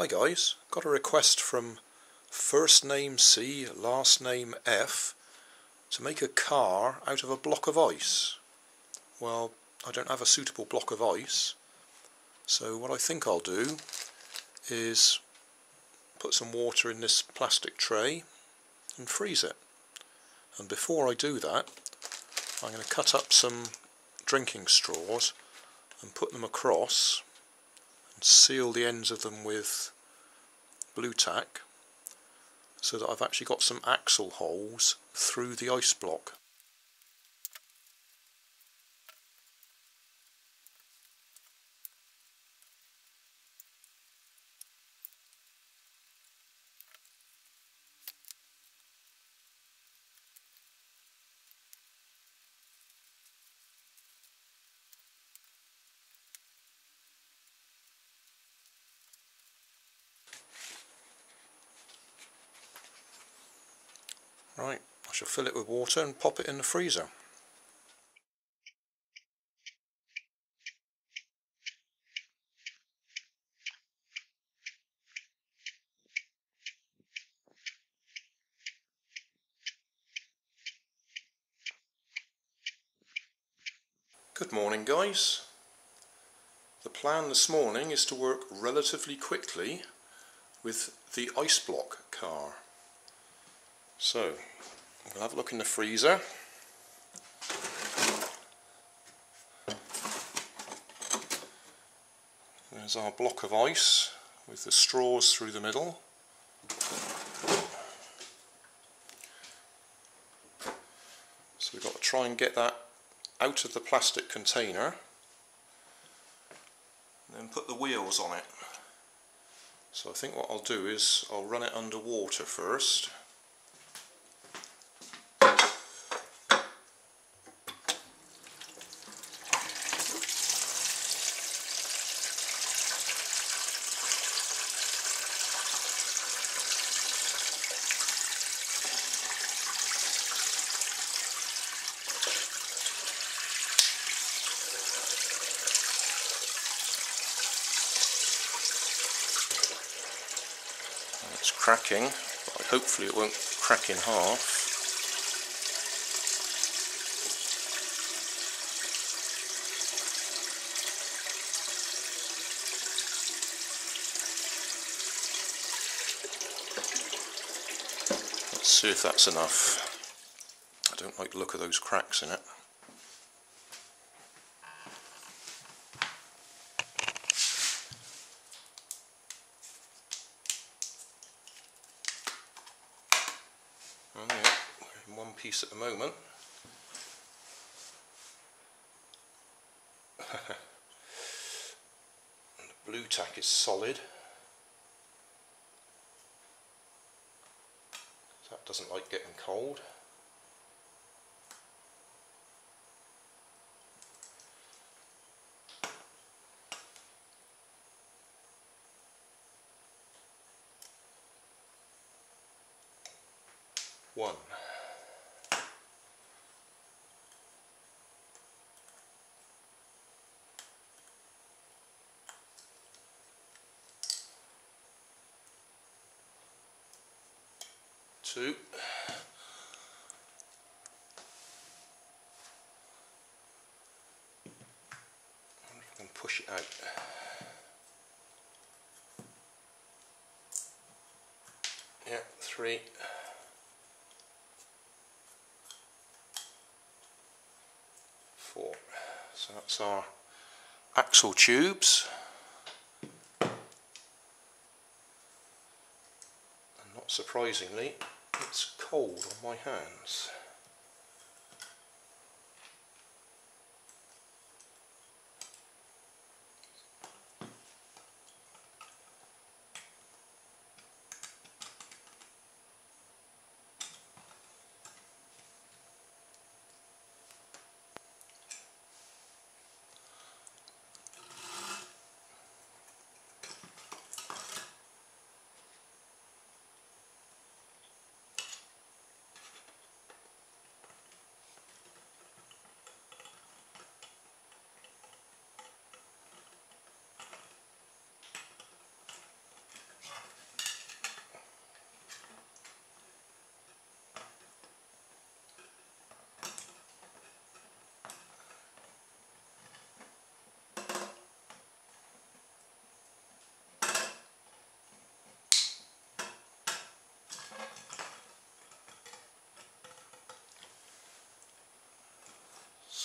Hi guys, got a request from first name C, last name F to make a car out of a block of ice. Well, I don't have a suitable block of ice, so what I think I'll do is put some water in this plastic tray and freeze it. And before I do that, I'm going to cut up some drinking straws and put them across and seal the ends of them with blue tack so that I've actually got some axle holes through the ice block. Right, I shall fill it with water and pop it in the freezer. Good morning guys. The plan this morning is to work relatively quickly with the ice block car. So, we'll have a look in the freezer. There's our block of ice with the straws through the middle. So we've got to try and get that out of the plastic container and then put the wheels on it. So I think what I'll do is I'll run it under water first. It's cracking, but hopefully it won't crack in half. Let's see if that's enough. I don't like the look of those cracks in it. One piece at the moment. And the blue tack is solid. That doesn't like getting cold. One. Two. I wonder if I can push it out. Yeah, three. Four. So that's our axle tubes. And not surprisingly, it's cold on my hands.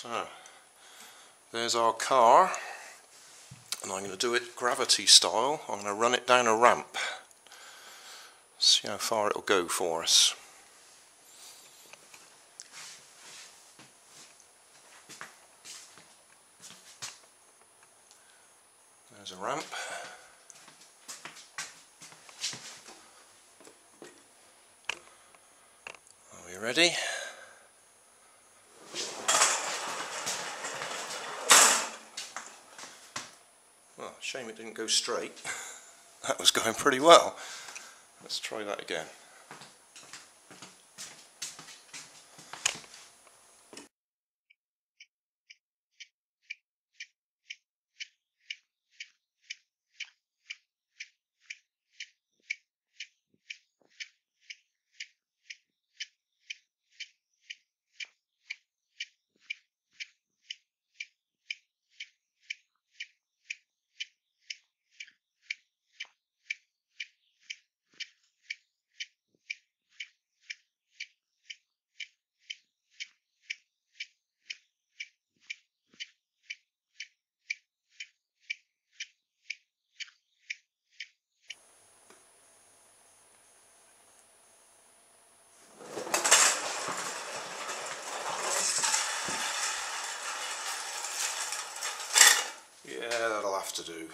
So there's our car, and I'm going to do it gravity style. I'm going to run it down a ramp, see how far it'll go for us. There's a ramp. Are we ready? Well, shame it didn't go straight. That was going pretty well. Let's try that again. Yeah, that'll have to do.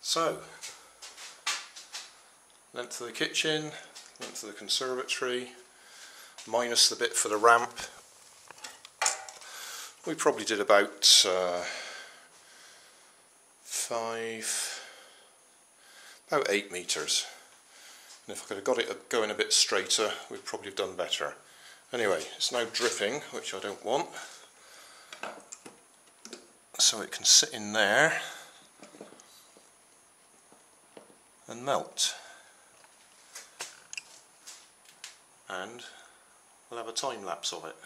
So, length of the kitchen, length of the conservatory, minus the bit for the ramp. We probably did about about 8 meters. And if I could have got it going a bit straighter, we'd probably have done better. Anyway, it's now dripping, which I don't want. So it can sit in there and melt, and we'll have a time lapse of it.